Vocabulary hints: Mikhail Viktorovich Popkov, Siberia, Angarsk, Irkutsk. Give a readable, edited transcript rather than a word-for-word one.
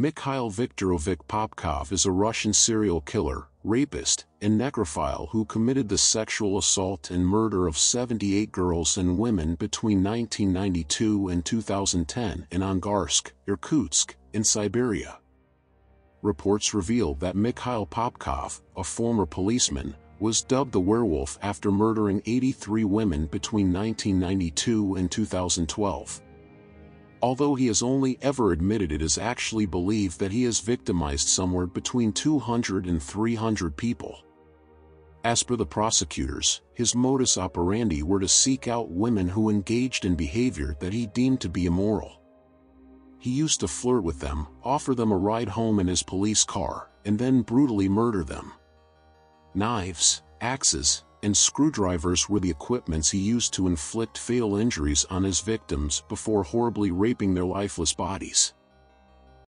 Mikhail Viktorovich Popkov is a Russian serial killer, rapist, and necrophile who committed the sexual assault and murder of 78 girls and women between 1992 and 2010 in Angarsk, Irkutsk, in Siberia. Reports reveal that Mikhail Popkov, a former policeman, was dubbed the werewolf after murdering 83 women between 1992 and 2012. Although he has only ever admitted it, is actually believed that he has victimized somewhere between 200 and 300 people. As per the prosecutors, his modus operandi were to seek out women who engaged in behavior that he deemed to be immoral. He used to flirt with them, offer them a ride home in his police car, and then brutally murder them. Knives, axes, and screwdrivers were the equipments he used to inflict fatal injuries on his victims before horribly raping their lifeless bodies.